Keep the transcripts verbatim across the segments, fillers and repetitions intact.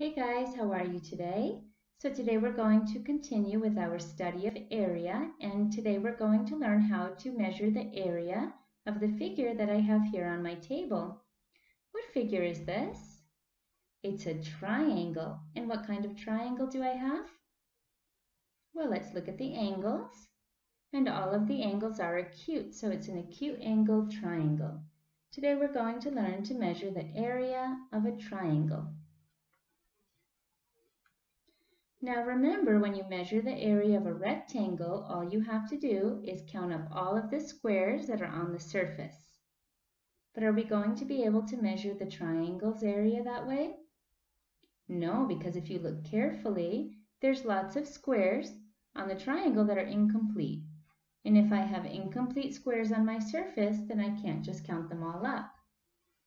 Hey guys, how are you today? So today we're going to continue with our study of area, and today we're going to learn how to measure the area of the figure that I have here on my table. What figure is this? It's a triangle. And what kind of triangle do I have? Well, let's look at the angles. And all of the angles are acute, so it's an acute angle triangle. Today we're going to learn to measure the area of a triangle. Now remember, when you measure the area of a rectangle, all you have to do is count up all of the squares that are on the surface. But are we going to be able to measure the triangle's area that way? No, because if you look carefully, there's lots of squares on the triangle that are incomplete. And if I have incomplete squares on my surface, then I can't just count them all up.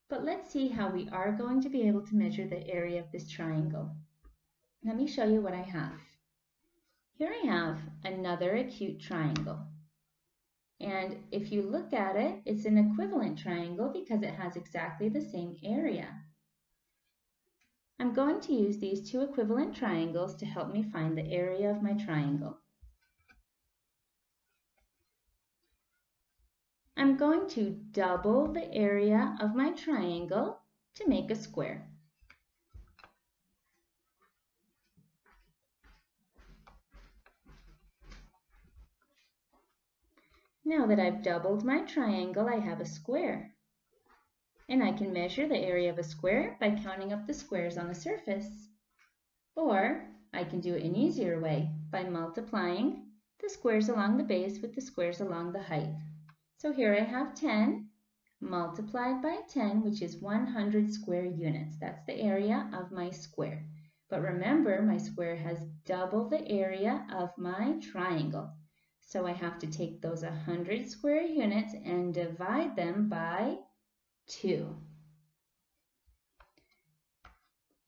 But let's see how we are going to be able to measure the area of this triangle. Let me show you what I have. Here I have another acute triangle. And if you look at it, it's an equivalent triangle because it has exactly the same area. I'm going to use these two equivalent triangles to help me find the area of my triangle. I'm going to double the area of my triangle to make a square. Now that I've doubled my triangle, I have a square. And I can measure the area of a square by counting up the squares on the surface. Or I can do it an easier way by multiplying the squares along the base with the squares along the height. So here I have ten multiplied by ten, which is one hundred square units. That's the area of my square. But remember, my square has double the area of my triangle. So I have to take those one hundred square units and divide them by two.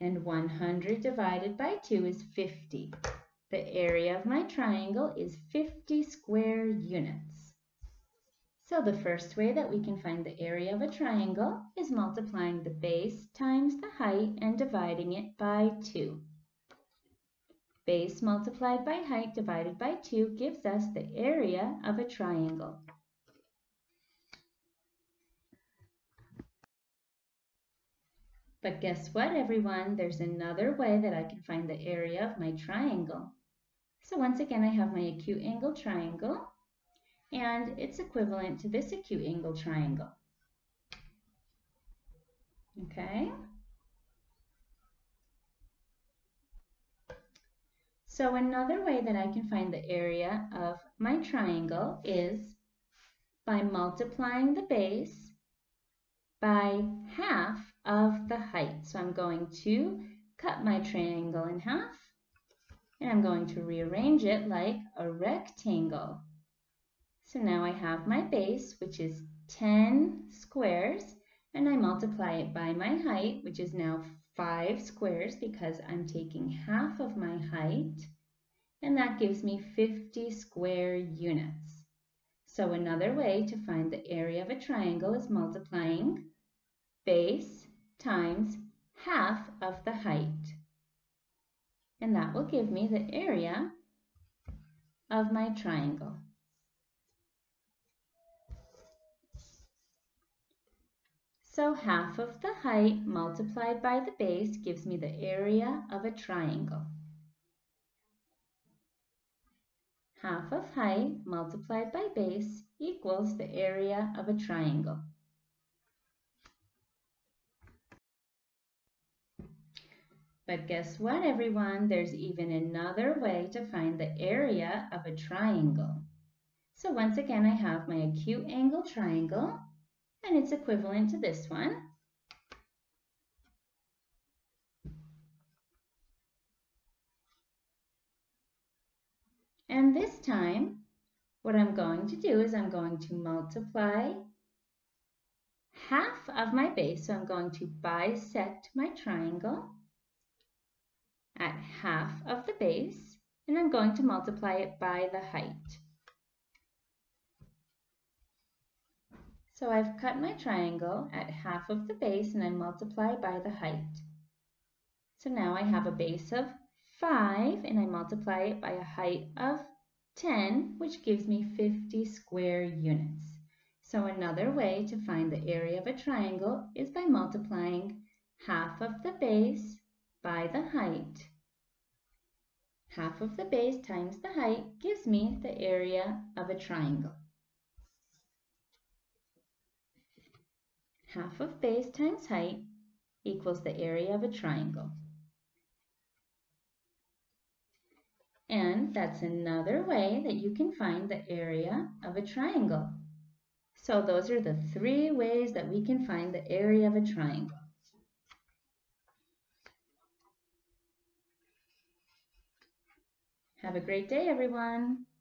And one hundred divided by two is fifty. The area of my triangle is fifty square units. So the first way that we can find the area of a triangle is multiplying the base times the height and dividing it by two. Base multiplied by height divided by two gives us the area of a triangle. But guess what, everyone? There's another way that I can find the area of my triangle. So once again, I have my acute angle triangle, and it's equivalent to this acute angle triangle. Okay? So another way that I can find the area of my triangle is by multiplying the base by half of the height. So I'm going to cut my triangle in half, and I'm going to rearrange it like a rectangle. So now I have my base, which is ten squares, and I multiply it by my height, which is now five squares because I'm taking half of my height, and that gives me fifty square units. So another way to find the area of a triangle is multiplying base times half of the height. And that will give me the area of my triangle. So half of the height multiplied by the base gives me the area of a triangle. Half of height multiplied by base equals the area of a triangle. But guess what, everyone? There's even another way to find the area of a triangle. So once again, I have my acute angle triangle, and it's equivalent to this one. And this time, what I'm going to do is I'm going to multiply half of my base. So I'm going to bisect my triangle at half of the base, and I'm going to multiply it by the height. So I've cut my triangle at half of the base and I multiply by the height. So now I have a base of five and I multiply it by a height of ten, which gives me fifty square units. So another way to find the area of a triangle is by multiplying half of the base by the height. Half of the base times the height gives me the area of a triangle. Half of base times height equals the area of a triangle. And that's another way that you can find the area of a triangle. So those are the three ways that we can find the area of a triangle. Have a great day, everyone.